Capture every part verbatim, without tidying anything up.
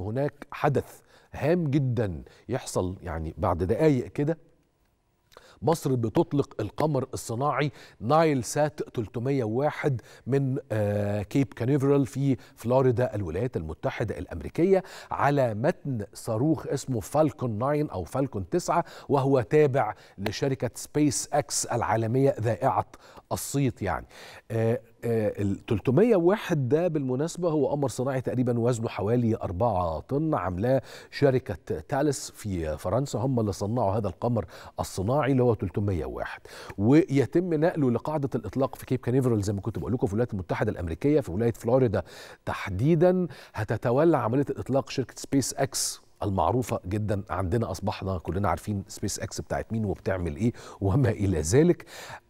هناك حدث هام جدا يحصل يعني بعد دقايق كده. مصر بتطلق القمر الصناعي نايل سات ثلاثمائة وواحد من كيب كانيفرال في فلوريدا الولايات المتحدة الأمريكية على متن صاروخ اسمه فالكون تسعة أو فالكون تسعة، وهو تابع لشركة سبيس اكس العالمية ذائعة الصيت. يعني ال ثلاثمائة وواحد ده بالمناسبة هو قمر صناعي تقريبا وزنه حوالي أربعة طن، عاملاه شركة تالس في فرنسا، هم اللي صنعوا هذا القمر الصناعي اللي هو ثلاثمائة وواحد، ويتم نقله لقاعدة الإطلاق في كيب كانيفرال زي ما كنت بقول لكم في الولايات المتحدة الأمريكية في ولاية فلوريدا تحديدا. هتتولى عملية الإطلاق شركة سبيس اكس المعروفة جدا عندنا، أصبحنا كلنا عارفين سبيس اكس بتاعت مين وبتعمل إيه وما إلى ذلك.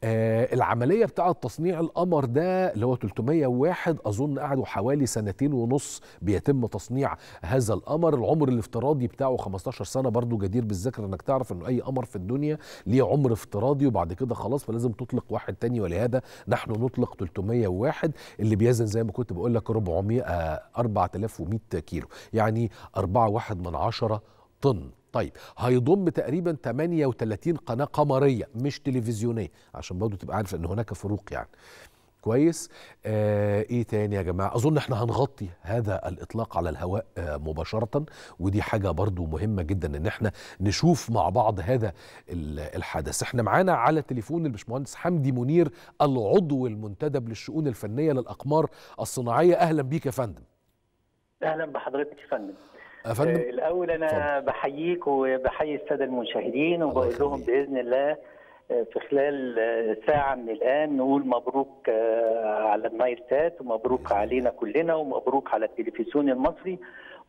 آه العملية بتاعة تصنيع القمر ده اللي هو ثلاثمائة وواحد أظن قعدوا حوالي سنتين ونص بيتم تصنيع هذا القمر، العمر الافتراضي بتاعه خمستاشر سنة. برضو جدير بالذكر أنك تعرف أنه أي قمر في الدنيا ليه عمر افتراضي وبعد كده خلاص، فلازم تطلق واحد تاني، ولهذا نحن نطلق ثلاثمائة وواحد اللي بيزن زي ما كنت بقول لك أربعمائة أربعة آلاف ومئة كيلو، يعني أربعة وواحد من عشرة طن. طيب هيضم تقريبا ثمانية وثلاثين قناة قمرية مش تلفزيونية، عشان برضه تبقى عارف ان هناك فروق يعني. كويس. آه ايه تاني يا جماعه؟ اظن احنا هنغطي هذا الاطلاق على الهواء آه مباشره، ودي حاجه برضو مهمه جدا ان احنا نشوف مع بعض هذا الحدث. احنا معانا على التليفون الباشمهندس حمدي منير العضو المنتدب للشؤون الفنيه للاقمار الصناعيه. اهلا بيك يا فندم. اهلا بحضرتك يا فندم. أفندم. الأول أنا بحييك وبحيي السادة المشاهدين وبقول لهم بإذن الله في خلال ساعة من الآن نقول مبروك على النايل سات، ومبروك علينا كلنا، ومبروك على التلفزيون المصري،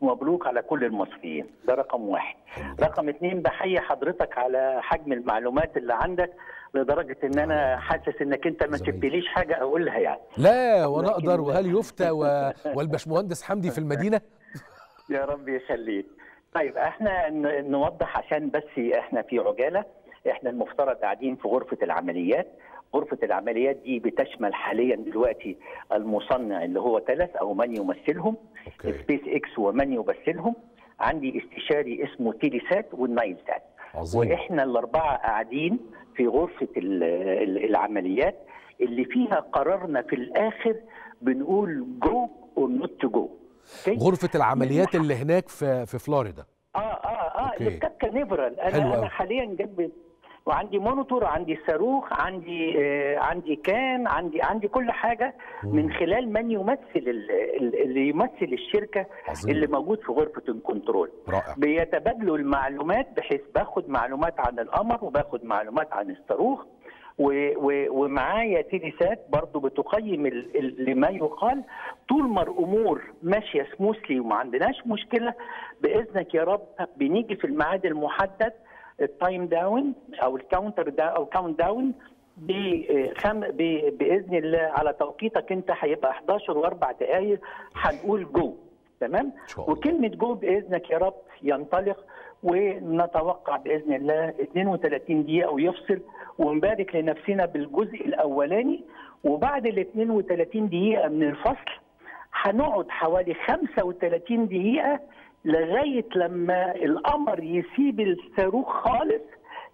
ومبروك على كل المصريين. ده رقم واحد. رقم اتنين، بحيي حضرتك على حجم المعلومات اللي عندك لدرجه ان انا حاسس انك انت ما سبتليش حاجه اقولها يعني. لا وانا اقدر. وهل يفتى و... والباشمهندس حمدي في المدينة؟ يا رب يخليك. طيب احنا نوضح عشان بس احنا في عجاله، احنا المفترض قاعدين في غرفه العمليات. غرفه العمليات دي بتشمل حاليا دلوقتي المصنع اللي هو تلس او من يمثلهم، سبيس اكس ومن يمثلهم، عندي استشاري اسمه تيليسات والنايل سات. عظيم. واحنا الاربعه قاعدين في غرفه العمليات اللي فيها قرارنا في الاخر بنقول جو او نوت جو. غرفة العمليات اللي هناك في في فلوريدا. اه اه اه كاب كانيفرال. انا انا حاليا جنب، وعندي مونيتور، عندي صاروخ، عندي آه عندي كان، عندي عندي كل حاجه من خلال من يمثل اللي يمثل الشركه. عظيم. اللي موجود في غرفه الكنترول. رائع. بيتبادلوا المعلومات بحيث باخد معلومات عن القمر وباخد معلومات عن الصاروخ، ومعايا تيليسات برضو بتقيم لما يقال. طول ما الامور ماشيه سموثلي وما عندناش مشكله باذنك يا رب بنيجي في الميعاد المحدد، التايم داون او الكاونتر دا او كاونت داون باذن الله على توقيتك انت هيبقى إحدى عشر وأربع دقائق، هنقول جو. تمام؟ وكلمه جو باذنك يا رب ينطلق، ونتوقع باذن الله اثنين وثلاثين دقيقة ويفصل، ونبارك لنفسنا بالجزء الاولاني. وبعد ال اثنين وثلاثين دقيقة من الفصل هنقعد حوالي خمسة وثلاثين دقيقة لغايه لما القمر يسيب الصاروخ خالص.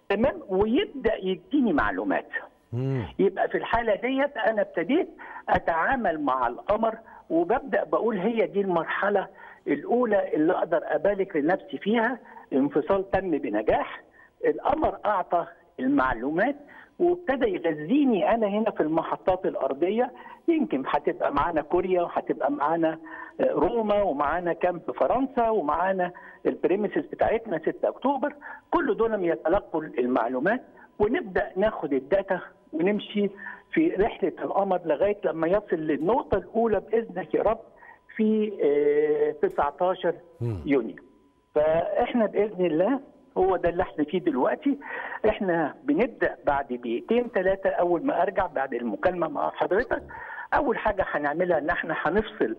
تمام؟ ويبدا يديني معلومات. مم. يبقى في الحاله ديت انا ابتديت اتعامل مع القمر، وببدا بقول هي دي المرحله الاولى اللي اقدر ابارك لنفسي فيها. انفصال تم بنجاح، القمر اعطى المعلومات وابتدى يغذيني انا هنا في المحطات الارضيه. يمكن هتبقى معانا كوريا، وهتبقى معانا روما، ومعانا كام في فرنسا، ومعانا البريميسز بتاعتنا ستة أكتوبر، كل دول يتلقوا المعلومات، ونبدا ناخد الداتا ونمشي في رحله القمر لغايه لما يصل للنقطه الاولى باذنك يا رب في تسعة عشر يونيو. فاحنا باذن الله هو ده اللي احنا فيه دلوقتي. احنا بنبدا بعد دقيقتين ثلاثه اول ما ارجع بعد المكالمه مع حضرتك. اول حاجه هنعملها ان احنا هنفصل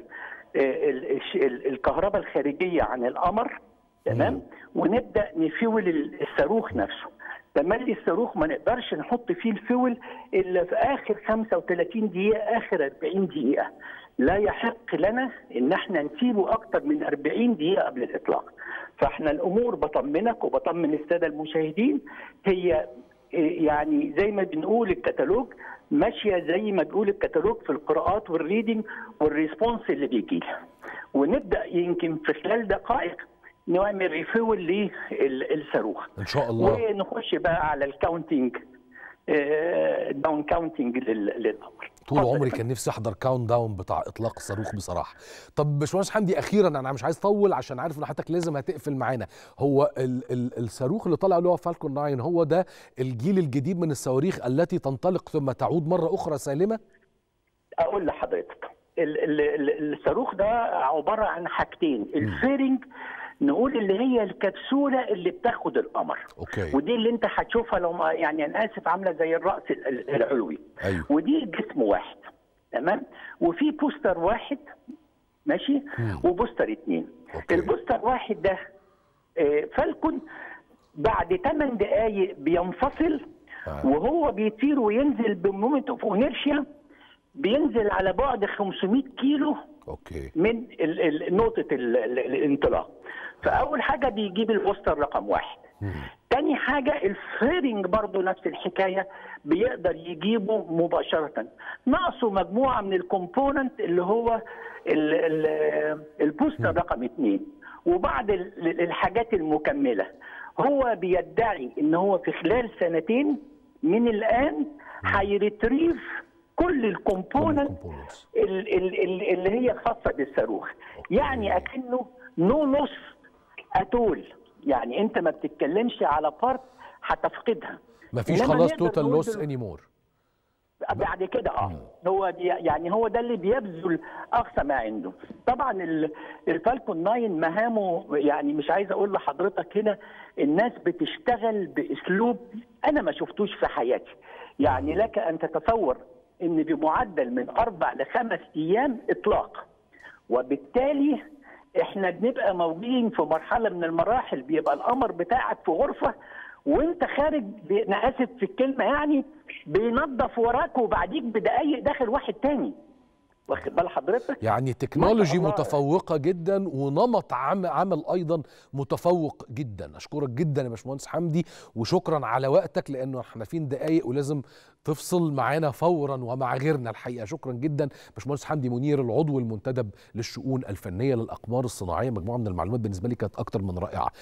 الكهرباء الخارجيه عن القمر. تمام؟ ونبدا نفيول الصاروخ نفسه. تملي الصاروخ ما نقدرش نحط فيه الفيول الا في اخر خمسة وثلاثين دقيقه، اخر أربعين دقيقة. لا يحق لنا ان احنا نسيبه اكتر من أربعين دقيقه قبل الاطلاق. فاحنا الامور بطمنك وبطمن الساده المشاهدين، هي يعني زي ما بنقول الكتالوج ماشيه، زي ما تقول الكتالوج في القراءات والريدنج والريسبونس اللي بيجي لها، ونبدا يمكن في خلال دقائق نعمل ريفيول للصاروخ ان شاء الله، ونخش بقى على الكاونتنج داون كاونتنج للامر. طول عمري كان نفسي احضر كاونت داون بتاع اطلاق الصاروخ بصراحه. طب باشمهندس حمدي اخيرا، انا مش عايز اطول عشان عارف ان حضرتك لازم هتقفل معانا، هو ال ال الصاروخ اللي طالع اللي هو فالكون تسعة هو ده الجيل الجديد من الصواريخ التي تنطلق ثم تعود مره اخرى سالمه؟ اقول لحضرتك الصاروخ ده عباره عن حاجتين، الفيرنج نقول اللي هي الكبسوله اللي بتاخد القمر، ودي اللي انت هتشوفها لو ما يعني انا اسف عامله زي الراس العلوي، أيوه. ودي جسم واحد تمام، وفي بوستر واحد ماشي مم. وبوستر اتنين. أوكي. البوستر واحد ده فالكون بعد ثمان دقائق بينفصل آه. وهو بيطير وينزل بمومنت اوف اونيرشيا، بينزل على بعد خمسمائة كيلو أوكي. من نقطة الانطلاق. فأول حاجة بيجيب البوستر رقم واحد. مم. تاني حاجة الفيرنج برضو نفس الحكاية، بيقدر يجيبه مباشرة، ناقصه مجموعة من الكومبوننت اللي هو ال ال البوستر مم. رقم اتنين وبعض الحاجات المكملة. هو بيدعي إن هو في خلال سنتين من الآن هيريتريف كل الكومبوننت اللي هي خاصه بالصاروخ، يعني اكنه نو نص اتول، يعني انت ما بتتكلمش على بارت هتفقدها، مفيش خلاص توتال لوس اني مور بعد كده. اه هو يعني هو ده اللي بيبذل اقصى ما عنده. طبعا الفالكون تسعة مهامه، يعني مش عايز اقول لحضرتك هنا الناس بتشتغل باسلوب انا ما شفتوش في حياتي، يعني لك ان تتصور ان بمعدل من اربع لخمس ايام اطلاق، وبالتالي احنا بنبقى موجودين في مرحله من المراحل بيبقى القمر بتاعك في غرفه وانت خارج، انا اسف في الكلمه، يعني بينظف وراك وبعديك بدقايق داخل واحد تاني. واخد بال حضرتك؟ يعني تكنولوجي متفوقه جدا ونمط عمل ايضا متفوق جدا. اشكرك جدا يا باشمهندس حمدي، وشكرا على وقتك لانه احنا فين دقايق ولازم تفصل معانا فورا ومع غيرنا الحقيقه. شكرا جدا باشمهندس حمدي منير، العضو المنتدب للشؤون الفنيه للاقمار الصناعيه. مجموعه من المعلومات بالنسبه لي كانت اكتر من رائعه.